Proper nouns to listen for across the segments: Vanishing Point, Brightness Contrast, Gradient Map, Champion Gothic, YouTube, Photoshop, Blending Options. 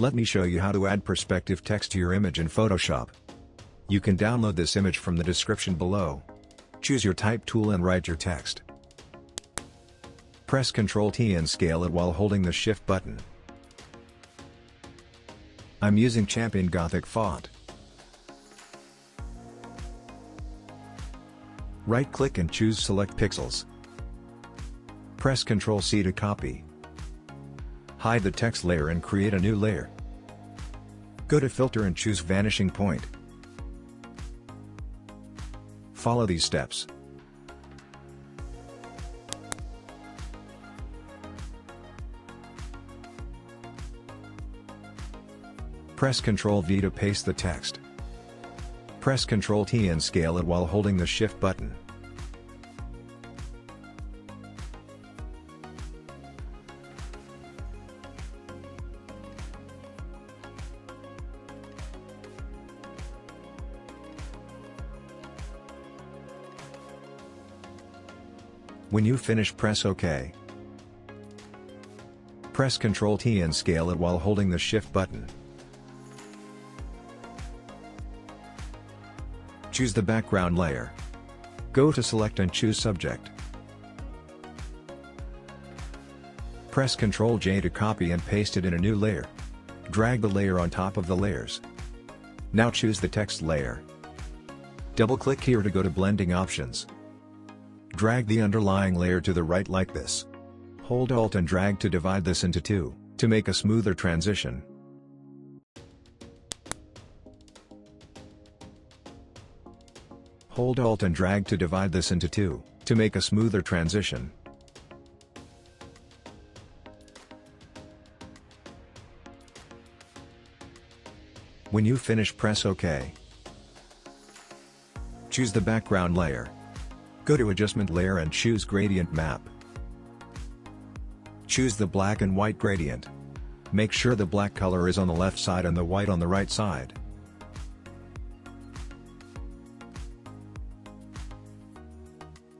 Let me show you how to add perspective text to your image in Photoshop. You can download this image from the description below. Choose your type tool and write your text. Press Ctrl+T and scale it while holding the Shift button. I'm using Champion Gothic font. Right-click and choose Select Pixels. Press Ctrl+C to copy. Hide the text layer and create a new layer. Go to Filter and choose Vanishing Point. Follow these steps. Press Ctrl+V to paste the text. Press Ctrl+T and scale it while holding the Shift button. When you finish, press OK. Press Ctrl+T and scale it while holding the Shift button. Choose the background layer. Go to Select and choose Subject. Press Ctrl+J to copy and paste it in a new layer. Drag the layer on top of the layers. Now choose the text layer. Double-click here to go to Blending Options. Drag the underlying layer to the right like this. Hold Alt and drag to divide this into two, to make a smoother transition. Hold Alt and drag to divide this into two, to make a smoother transition. When you finish, press OK. Choose the background layer. Go to Adjustment Layer and choose Gradient Map. Choose the black and white gradient. Make sure the black color is on the left side and the white on the right side.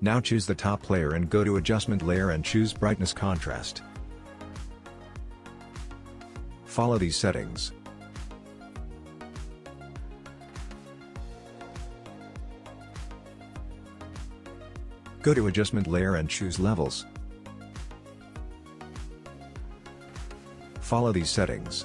Now choose the top layer and go to Adjustment Layer and choose Brightness Contrast. Follow these settings. Go to Adjustment Layer and choose Levels. Follow these settings.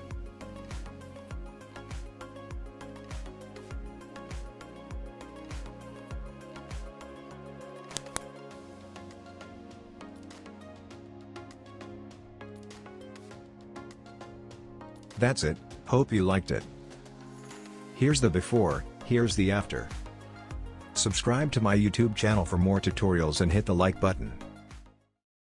That's it, hope you liked it. Here's the before, here's the after. Subscribe to my YouTube channel for more tutorials and hit the like button.